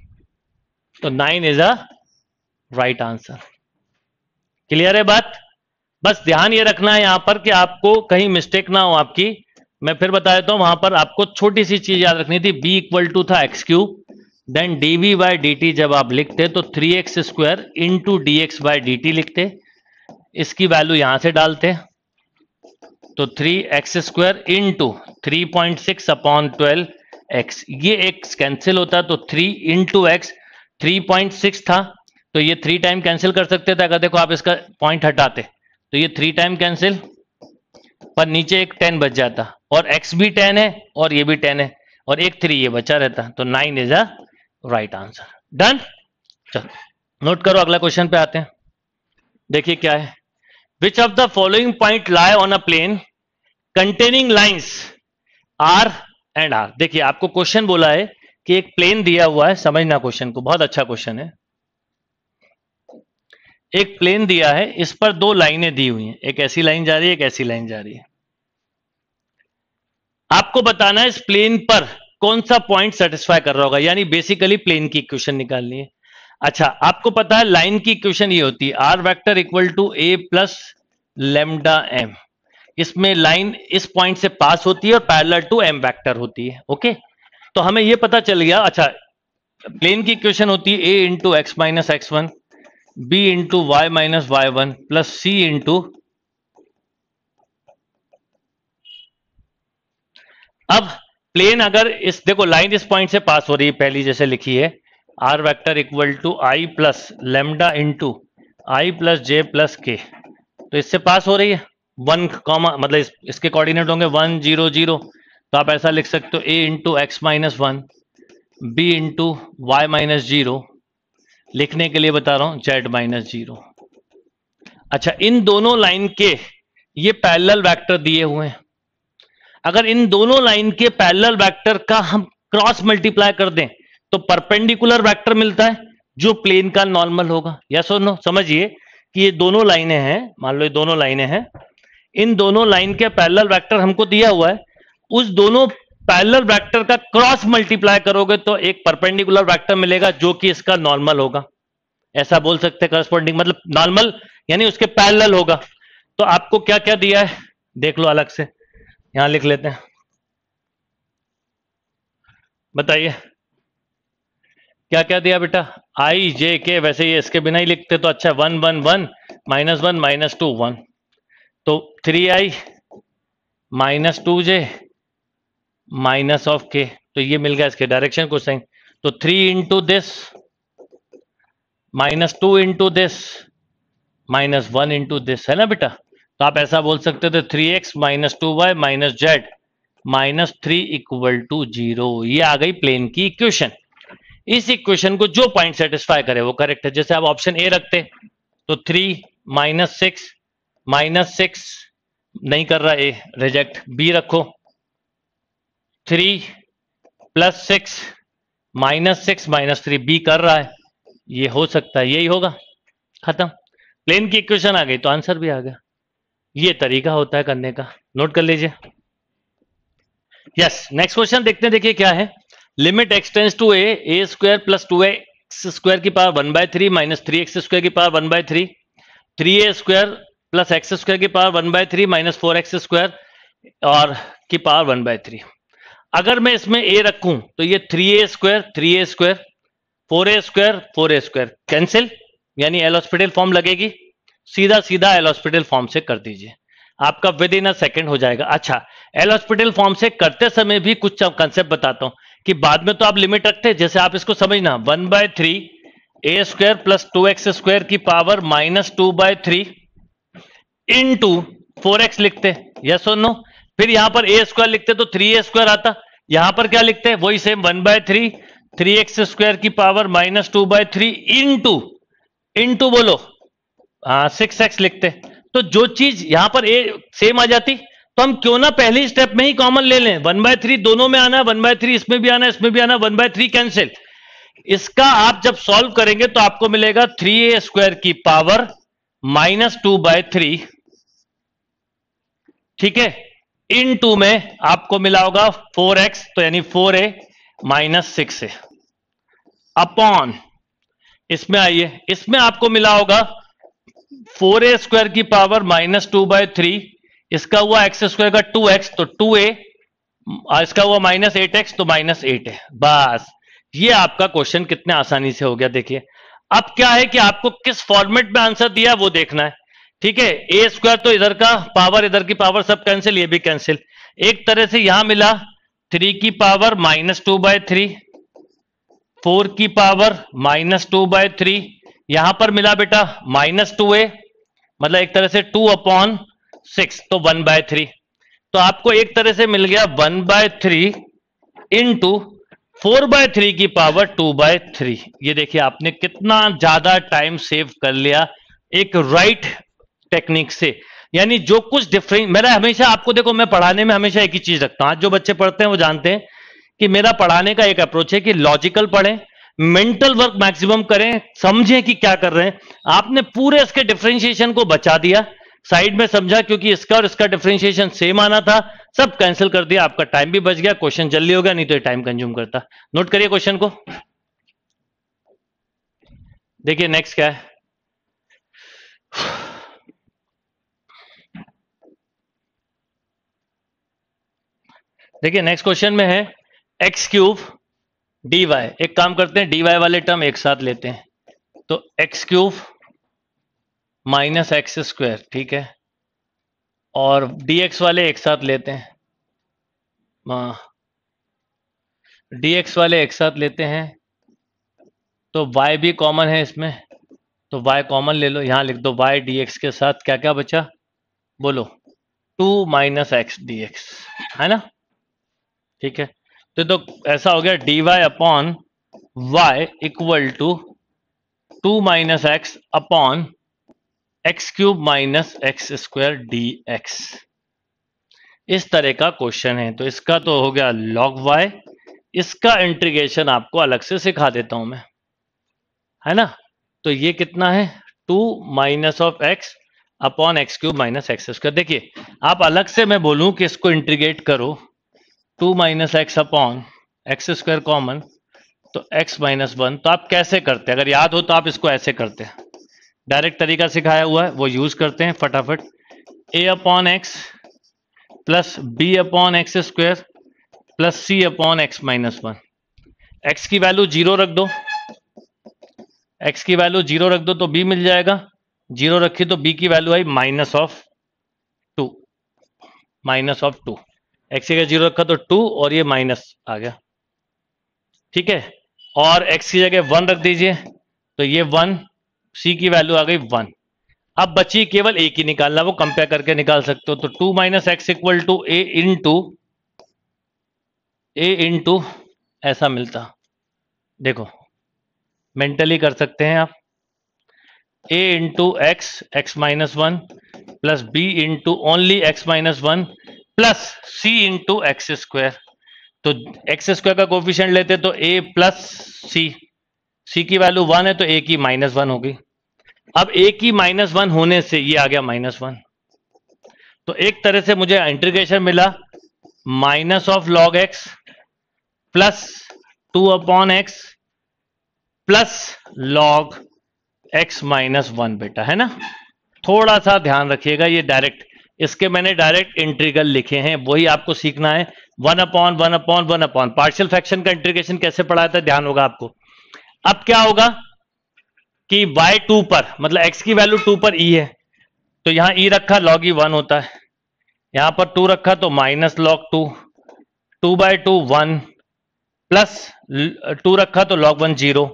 तो nine is a right answer. Clear है बात? बस ध्यान ये रखना है यहां पर कि आपको कहीं मिस्टेक ना हो आपकी। मैं फिर बता देता हूं, वहां पर आपको छोटी सी चीज याद रखनी थी, b इक्वल टू था x cube, then dv by dt जब आप लिखते तो three x square into d x by d t लिखते, इसकी वैल्यू यहां से डालते तो three x square into three point six upon twelve x, ये x कैंसिल होता तो three into x, three point six था तो ये थ्री टाइम कैंसिल कर सकते थे, अगर देखो आप इसका पॉइंट हटाते तो ये थ्री टाइम कैंसिल, पर नीचे एक टेन बच जाता, और x भी टेन है और ये भी टेन है, और एक थ्री ये बचा रहता, तो nine is a right answer. Done, चलो नोट करो, अगला क्वेश्चन पे आते हैं। देखिए क्या है, which of the following point lie on a plane containing lines r and r. देखिए आपको क्वेश्चन बोला है कि एक प्लेन दिया हुआ है, समझना क्वेश्चन को, बहुत अच्छा क्वेश्चन है। एक प्लेन दिया है, इस पर दो लाइनें दी हुई हैं, एक ऐसी लाइन जा रही है, एक ऐसी लाइन जा रही है। आपको बताना है इस प्लेन पर कौन सा पॉइंट सेटिस्फाई कर रहा होगा, यानी बेसिकली प्लेन की इक्वेशन निकालनी है। अच्छा, आपको पता है लाइन की इक्वेशन ये होती है r vector equal to a plus lambda m. इसमें लाइन इस पॉइंट से पास होती है और पैरेलल टू एम वेक्टर होती है। ओके, तो हमें ये पता चल गया। अच्छा, प्लेन की इक्वेशन होती है a into x minus x one, b into y minus y one plus c into, अब प्लेन अगर इस देखो लाइन इस पॉइंट से पास हो रही है, पहली जैसे लिखी है r vector equal to i plus lambda into i plus j plus k, तो इससे पास हो रही है वन कॉमा, मतलब इस, इसके कोऑर्डिनेट होंगे वन जीरो जीरो, तो आप ऐसा लिख सकते हो a into x minus one, b into y minus zero, लिखने के लिए बता रहा हूं z माइनस जीरो। अच्छा, इन दोनों लाइन के ये पैरेलल वेक्टर दिए हुए हैं, अगर इन दोनों लाइन के पैरेलल वेक्टर का हम क्रॉस मल्टीप्लाई कर दें तो परपेंडिकुलर वेक्टर मिलता है जो प्लेन का नॉर्मल होगा। या सुनो, समझिए कि ये दोनों लाइनें हैं, मान लो ये दोनों लाइनें हैं, इन दोनों लाइन के पैरेलल वेक्टर हमको दिया हुआ है, उस दोनों पैरेलल वेक्टर का क्रॉस मल्टीप्लाई करोगे तो एक परपेंडिकुलर वेक्टर मिलेगा जो कि इसका नॉर्मल होगा, ऐसा बोल सकते हैं। करस्पॉन्डिंग मतलब नॉर्मल यानी उसके पैरेलल होगा। तो आपको क्या क्या दिया है देख लो, अलग से यहां लिख लेते हैं। बताइए क्या क्या दिया बेटा, आई जे के, वैसे ये इसके बिना ही लिखते तो अच्छा, one one one minus one minus two one, तो three i minus two j minus of k, तो ये मिल गया इसके डायरेक्शन को साइन, तो three into this minus two into this minus one into this, है ना बेटा। तो आप ऐसा बोल सकते थे three x minus two y minus z minus three equal to zero. ये आ गई प्लेन की इक्वेशन। इस इक्वेशन को जो पॉइंट सेटिस्फाई करे वो करेक्ट है। जैसे आप ऑप्शन ए रखते तो three minus six minus six नहीं कर रहा ए, रिजेक्ट। बी रखो three plus six minus six minus three, b कर रहा है, ये हो सकता है यही होगा। खत्म, प्लेन की इक्वेशन आ गई तो आंसर भी आ गया। ये तरीका होता है करने का, नोट कर लीजिए। यस, नेक्स्ट क्वेश्चन देखते हैं। देखिए क्या है, limit x tends to a, a square plus two x square की power one by three minus three x square की power one by three, three a square plus x square की power one by three minus four x square और की power one by three. अगर मैं इसमें a रखूं तो ये three a square three a square four a square four a square cancel, यानी एल हॉस्पिटल फॉर्म लगेगी। सीधा सीधा एल हॉस्पिटल फॉर्म से कर दीजिए, आपका विद इन अ सेकेंड हो जाएगा। अच्छा, एल हॉस्पिटल फॉर्म से करते समय भी कुछ कंसेप्ट बताता हूं कि बाद में तो आप लिमिट रखते हैं, जैसे आप इसको समझना one by three a square plus two x square की power minus two by three into four x लिखते, यस और नो। फिर यहां पर ए स्क्वायर लिखते तो थ्री ए स्क्वायर आता, यहां पर क्या लिखते हैं वही same one by three three x square की power minus two by three into into बोलो सिक्स एक्स लिखते। तो जो चीज यहां पर ए सेम आ जाती तो हम क्यों ना पहली स्टेप में ही कॉमन ले लें, वन बाय थ्री दोनों में आना, वन बाय थ्री इसमें भी आना इसमें भी आना, वन बाय थ्री कैंसिल। इसका आप जब सॉल्व करेंगे तो आपको मिलेगा थ्री ए स्क्वायर की power minus two by three, ठीक है, इन टू में आपको मिला होगा फोर एक्स, तो यानी four a minus six a upon, इसमें आइए इसमें आपको मिला होगा फोर ए स्क्वायर की power minus two by three, इसका हुआ एक्स स्क्वायर का टू एक्स तो टू ए, इसका हुआ माइनस एट एक्स तो माइनस एट ए। बस ये आपका क्वेश्चन कितने आसानी से हो गया। देखिए अब क्या है कि आपको किस फॉर्मेट में आंसर दिया वो देखना है, ठीक है। ए स्क्वायर तो इधर का पावर इधर की पावर सब कैंसिल, ये भी कैंसिल। एक तरह से यहां मिला थ्री की power minus two by three, four की power minus two by three, यहां पर मिला बेटा माइनस टू ए, मतलब एक तरह से टू अपॉन सिक्स तो वन बाय थ्री। तो आपको एक तरह से मिल गया one by three into four by three की पावर टू बाय थ्री। ये देखिए आपने कितना ज्यादा टाइम सेव कर लिया एक राइट टेक्निक से। यानी जो कुछ डिफरेंस मेरा हमेशा, आपको देखो मैं पढ़ाने में हमेशा एक ही चीज रखता हूं, आज जो बच्चे पढ़ते हैं वो जानते हैं कि मेरा पढ़ाने का एक अप्रोच है कि लॉजिकल पढ़ें, मेंटल वर्क मैक्सिमम करें, समझें कि क्या कर रहे हैं। आपने पूरे इसके डिफरेंशिएशन को बचा दिया, साइड में समझा क्योंकि इसका और इसका डिफरेंशिएशन सेम आना था, सब कैंसिल कर दिया, आपका टाइम भी बच गया, क्वेश्चन जल्दी हो गया, नहीं तो ये टाइम कंज्यूम करता। नोट करिए क्वेश्चन को, देखिए नेक्स्ट क्या है। देखिए नेक्स्ट क्वेश्चन में है एक्स क्यूब डी वाई। एक काम करते हैं, डी वाई वाले टर्म एक साथ लेते हैं, तो x cube minus x square, ठीक है, और डी एक्स वाले एक साथ लेते हैं, डी एक्स वाले एक साथ लेते हैं, तो वाई भी कॉमन है इसमें, तो वाई कॉमन ले लो, यहां लिख दो वाई डी एक्स के साथ क्या क्या बचा, बोलो two minus x d x, है ना, ठीक है। तो तो ऐसा हो गया dy upon y equal to two minus x upon x cube minus x square d x. इस तरह का क्वेश्चन है, तो इसका तो हो गया log y, इसका इंटीग्रेशन आपको अलग से सिखा देता हूं मैं, है ना। तो ये कितना है two minus of x upon x cube minus x square. देखिए आप अलग से मैं बोलूं कि इसको इंटीग्रेट करो two minus x upon x square common, तो x माइनस वन, तो आप कैसे करते हैं, अगर याद हो तो आप इसको ऐसे करते हैं, डायरेक्ट तरीका सिखाया हुआ है वो यूज करते हैं फटाफट। a upon x plus b upon x square plus c upon x minus one. X की वैल्यू जीरो रख दो, x की वैल्यू जीरो रख दो तो b मिल जाएगा, जीरो रखी तो b की वैल्यू आई minus of two, minus of two, x की जगह जीरो रखा तो टू और ये माइनस आ गया, ठीक है। और एक्स की जगह वन रख दीजिए तो ये वन, सी की वैल्यू आ गई वन। अब बची केवल ए की निकालना, वो कंपेयर करके निकाल सकते हो, तो two minus x equal to a into a into ऐसा मिलता। देखो मेंटली कर सकते हैं आप, a into x x minus one plus b into only x minus one plus c into x square. तो एक्स स्क्वायर का coefficient लेते तो a प्लस c, c की वैल्यू वन है तो a की माइनस वन होगी। अब a की माइनस वन होने से ये आ गया माइनस वन, तो एक तरह से मुझे इंटीग्रेशन मिला minus of log x plus two upon x plus log x minus one, बेटा, है ना। थोड़ा सा ध्यान रखिएगा, ये डायरेक्ट इसके मैंने डायरेक्ट इंटीग्रल लिखे हैं, वही आपको सीखना है, one upon one upon one upon. Partial fraction का इंटीग्रेशन कैसे पढ़ाया था ध्यान होगा आपको। अब क्या होगा कि वाई टू पर, मतलब एक्स की वैल्यू टू पर ई है, तो यहां ई रखा लॉग ई वन होता है, यहां पर टू रखा तो minus log two, two by two one, plus two रखा तो लॉग वन जीरो,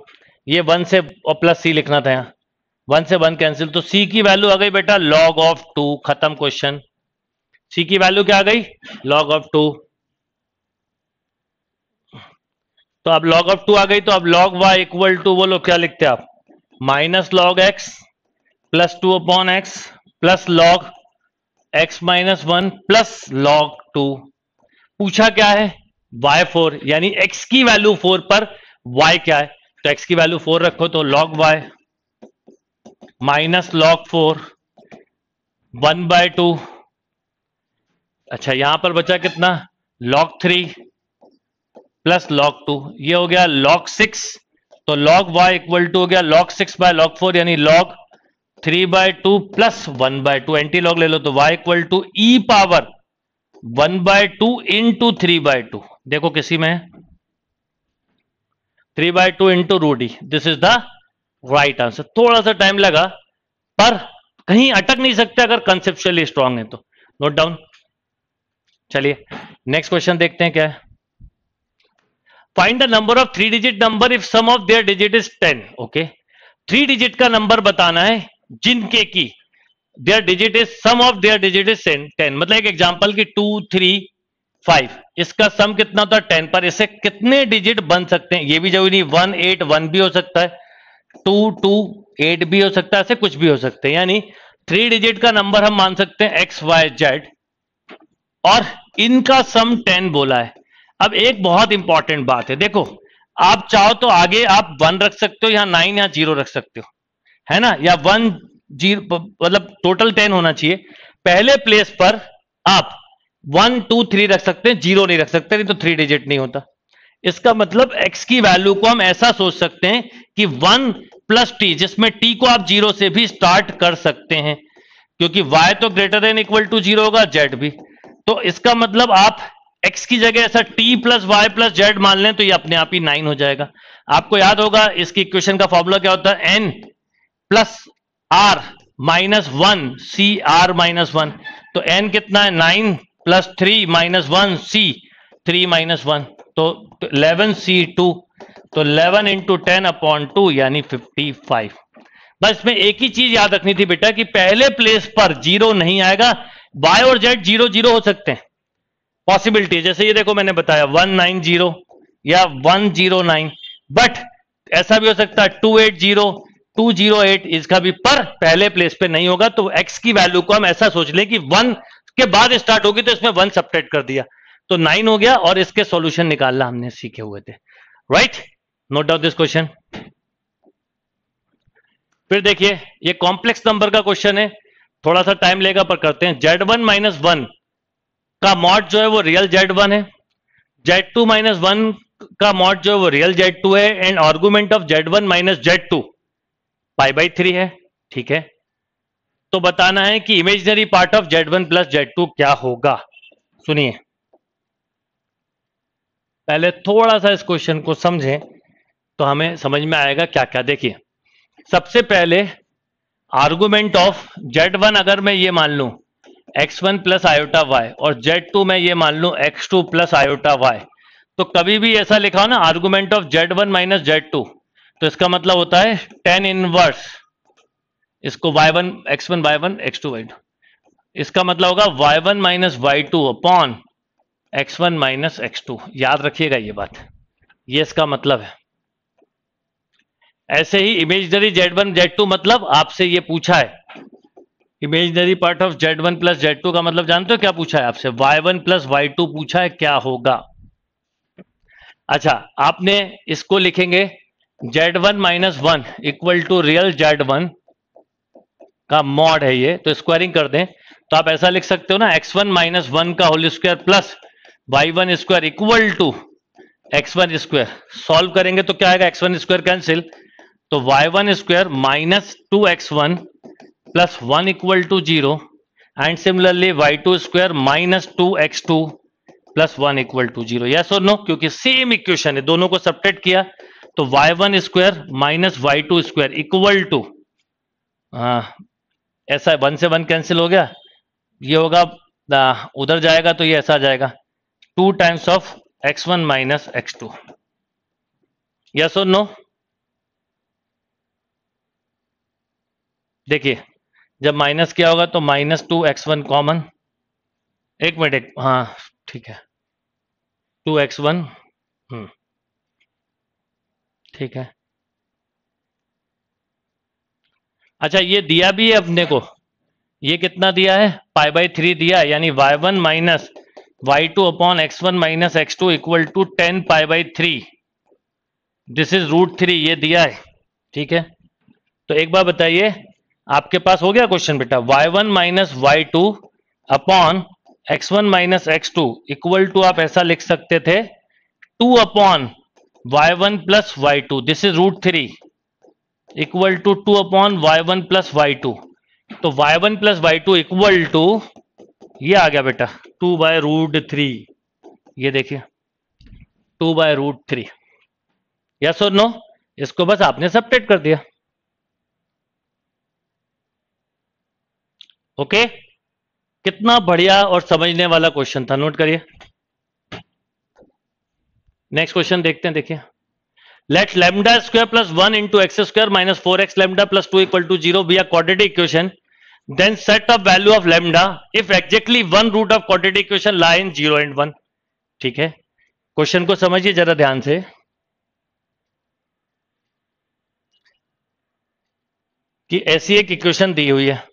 ये वन से और प्लस सी लिखना था, यहाँ वन से वन कैंसिल, तो सी की वैल्यू आ गई बेटा लॉग ऑफ टू, खत्म क्वेश्चन। सी की वैल्यू क्या आ गई लॉग ऑफ टू, तो अब लॉग ऑफ टू आ गई, तो अब लॉग वाई इक्वल टू बोलो क्या लिखते हैं आप, minus log x plus two upon x plus log x minus one plus log two. पूछा क्या है वाई फोर, यानी एक्स की वैल्यू फोर पर वाई क्या है, तो एक्स की वैल्यू फोर रखो तो log y minus log four one by two. अच्छा यहां पर बचा कितना log three plus log two, ये हो गया लॉग सिक्स, तो लॉग वाई इक्वल टू हो गया log six by log four, यानी log three by two plus one by two, anti log ले लो तो y equal to e power one by two into three by two. देखो किसी में three by two into Rudy, this is the right answer. थोड़ा सा time लगा पर कहीं अटक नहीं सकते अगर कंसेप्चुअली स्ट्रांग है तो। नोट डाउन, चलिए नेक्स्ट क्वेश्चन देखते हैं क्या है। Find the number of three digit number if sum of their digit is ten. Okay, three digit का नंबर बताना है जिनके की their digit is sum of their digit is ten. मतलब एक एग्जांपल की टू थ्री फाइव, इसका सम कितना होता है टेन, पर इसे कितने डिजिट बन सकते हैं ये भी जरूरी नहीं, वन एट वन भी हो सकता है, टू टू एट भी हो सकता है, ऐसे कुछ भी हो सकते हैं। यानी थ्री डिजिट का नंबर हम मान सकते हैं एक्स वाई जेड और इनका सम टेन बोला है। अब एक बहुत इंपॉर्टेंट बात है, देखो आप चाहो तो आगे आप वन रख सकते हो, यहाँ नाइन या जीरो रख सकते हो, है ना, या वन जीरो, मतलब टोटल टेन होना चाहिए। पहले प्लेस पर आप वन टू थ्री रख सकते हैं, जीरो नहीं रख सकते, नहीं तो थ्री डिजिट नहीं होता। इसका मतलब एक्स की वैल्यू को हम ऐसा सोच सकते हैं कि वन प्लस टी, जिसमें टी को आप जीरो से भी स्टार्ट कर सकते हैं क्योंकि वाई तो greater than equal to zero होगा, जेड भी। तो इसका मतलब आप एक्स की जगह ऐसा t plus y plus z मान लें तो ये अपने आप ही नाइन हो जाएगा। आपको याद होगा इसकी इक्वेशन का फॉर्मूला क्या होता है, n plus r minus one c r minus one. तो एन कितना है nine plus three minus one c, three minus one तो इलेवन सी टू, तो eleven into ten upon two यानी फिफ्टी फाइव। बस इसमें एक ही चीज याद रखनी थी बेटा कि पहले प्लेस पर जीरो नहीं आएगा, y और z जीरो जीरो हो सकते हैं, पॉसिबिलिटी, जैसे ये देखो मैंने बताया वन नाइन जीरो या वन जीरो नाइन, बट ऐसा भी हो सकता है two eight zero two zero eight, इसका भी पर पहले प्लेस पे नहीं होगा। तो x की वैल्यू को हम ऐसा सोच लें कि वन के बाद स्टार्ट होगी तो इसमें वन सब्ट्रैक्ट कर दिया तो नाइन हो गया और इसके सॉल्यूशन निकालना हमने सीखे हुए थे, right. Note down this question. फिर देखिए ये कॉम्प्लेक्स नंबर का क्वेश्चन है, थोड़ा सा टाइम लेगा पर करते हैं। जेड वन माइनस वन का मॉड जो है वो रियल जेड वन है, जेड टू माइनस वन का मॉड जो है वो रियल जेड टू है, and argument of z one minus z two pi by three है, ठीक है। तो बताना है कि imaginary part of z one plus z two क्या होगा। सुनिए पहले थोड़ा सा इस क्वेश्चन को समझें तो हमें समझ में आएगा क्या क्या। देखिए सबसे पहले आर्गूमेंट ऑफ जेड वन अगर मैं ये मान लूं x one plus iota y और जेड टू मैं ये मान लूं x two plus iota y, तो कभी भी ऐसा लिखा हो ना argument of z one minus z two, तो इसका मतलब होता है टेन इनवर्स, इसको y one x one y one x two y two, इसका मतलब होगा y one minus y two upon x one minus x two. याद रखिएगा ये बात, ये इसका मतलब है। ऐसे ही imaginary z one z two मतलब आपसे ये पूछा है, imaginary part of z one plus z two का मतलब जानते हो क्या पूछा है आपसे, y one plus y two पूछा है क्या होगा। अच्छा आपने इसको लिखेंगे z one minus one equal to real z one का मॉड है ये, तो स्क्वायरिंग कर दें तो आप ऐसा लिख सकते हो ना एक्स वन माइनस वन का whole square plus y one square equal to x one square. Solve करेंगे तो क्या आएगा, एक्स वन स्क्वायर कैंसिल, तो y one square minus two x one plus one equal to zero, and similarly y two square minus two x two plus one equal to zero. Yes और no, क्योंकि same equation है, दोनों को subtract किया तो y one square minus y two square equal to, ऐसा one से one cancel हो गया, ये होगा आ, उधर जाएगा तो ये ऐसा जाएगा two times of x one minus x two. Yes और नो। देखिए जब माइनस क्या होगा तो minus two x one common, एक मिनट एक हाँ ठीक है टू एक्स वन हम्म ठीक है। अच्छा ये दिया भी है अपने को, ये कितना दिया है पाई बाई थ्री दिया, यानी y one minus y two upon x one minus x two equal to tan pi by three, this is root three, ये दिया है ठीक है। तो एक बार बताइए आपके पास हो गया क्वेश्चन बेटा, y one minus y two upon x one minus x two equal to आप ऐसा लिख सकते थे two upon y one plus y two, this is root three equal to two upon y one plus y two. तो y one plus y two equal to ये आ गया बेटा टू बाय रूट थ्री, ये देखिए two by root three. Yes और no, इसको बस आपने सब्ट्रैक्ट कर दिया। Okay okay? कितना बढ़िया और समझने वाला क्वेश्चन था, नोट करिए। नेक्स्ट क्वेश्चन देखते हैं, देखिए let lambda square plus one into x square minus four x lambda plus two equal to zero be a quadratic equation, then set up value of lambda if exactly one root of quadratic equation lie in zero and one. ठीक है, question को समझिए जरा ध्यान से। कि ऐसी एक इक्वेशन दी हुई है,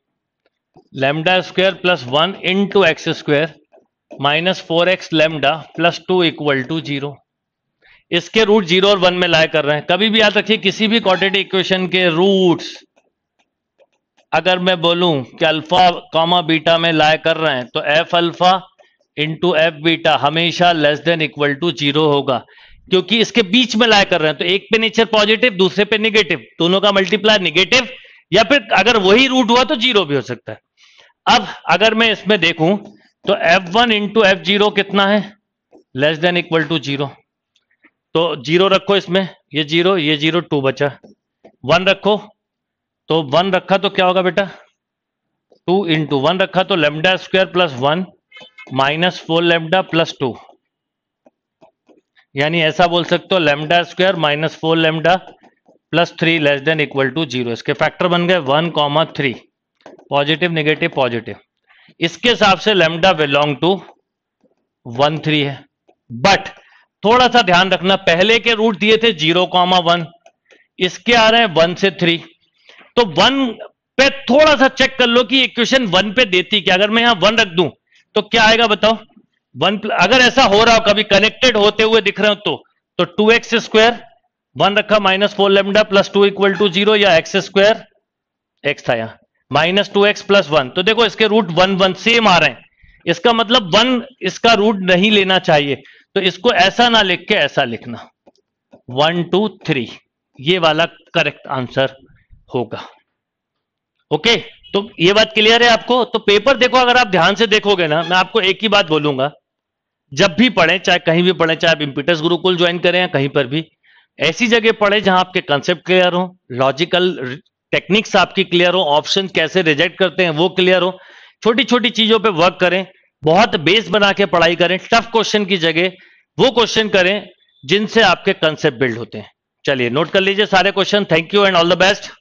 lambda square plus one into x square minus four x lambda plus two equal to zero. इसके रूट जीरो और वन में लाया कर रहे हैं। कभी भी याद रखिए, किसी भी क्वाड्रेटिक इक्वेशन के रूट्स अगर मैं बोलूं कि अल्फा कॉमा बीटा में लाया कर रहे हैं तो f alpha into f beta हमेशा less than equal to zero होगा, क्योंकि इसके बीच में लाया कर रहे हैं। तो एक पे नेचर पॉजिटिव, दूसरे पे निगेटिव, दोनों का मल्टीप्लाई निगेटिव, या फिर अगर वही रूट हुआ तो जीरो भी हो सकता है। अब अगर मैं इसमें देखूं तो f one into f zero कितना है, less than equal to zero. तो जीरो रखो इसमें, ये जीरो ये जीरो, टू बचा, वन रखो तो वन रखा तो क्या होगा बेटा, टू इंटू वन रखा तो lambda square plus one minus four lambda plus two, यानी ऐसा बोल सकते हो lambda square minus four lambda plus three less than equal to zero. इसके फैक्टर बन गए one comma three, positive negative positive. इसके हिसाब से lambda belong to one three है। बट थोड़ा सा ध्यान रखना, पहले के रूट दिए थे जीरो कॉमा वन, इसके आ रहे हैं वन से थ्री। तो वन पे थोड़ा सा चेक कर लो कि इक्वेशन वन पे देती क्या। अगर मैं यहां वन रख दूं तो क्या आएगा बताओ, वन। अगर ऐसा हो रहा हो, कभी कनेक्टेड होते हुए दिख रहे हो तो तो टू एक्स स्क्वायर, वन रखा minus four lambda plus two equal to zero, या एक्स स्क्वायर, एक्स था यहां, minus two x plus one. तो देखो इसके रूट वन वन सेम आ रहे हैं, इसका मतलब वन इसका रूट नहीं लेना चाहिए। तो इसको ऐसा ना लिख के ऐसा लिखना, वन टू थ्री, ये वाला करेक्ट आंसर होगा। ओके, तो ये बात क्लियर है आपको। तो पेपर देखो, अगर आप ध्यान से देखोगे ना, मैं आपको एक ही बात बोलूंगा, जब भी पढ़े, चाहे कहीं भी पढ़े, चाहे आप इम्पीटस गुरुकुल ज्वाइन करें या कहीं पर भी, ऐसी जगह पढ़े जहां आपके कंसेप्ट क्लियर हो, लॉजिकल टेक्निक्स आपकी क्लियर हो, ऑप्शन कैसे रिजेक्ट करते हैं वो क्लियर हो, छोटी छोटी चीजों पे वर्क करें, बहुत बेस बना के पढ़ाई करें। टफ क्वेश्चन की जगह वो क्वेश्चन करें जिनसे आपके कंसेप्ट बिल्ड होते हैं। चलिए नोट कर लीजिए सारे question. Thank you and all the best.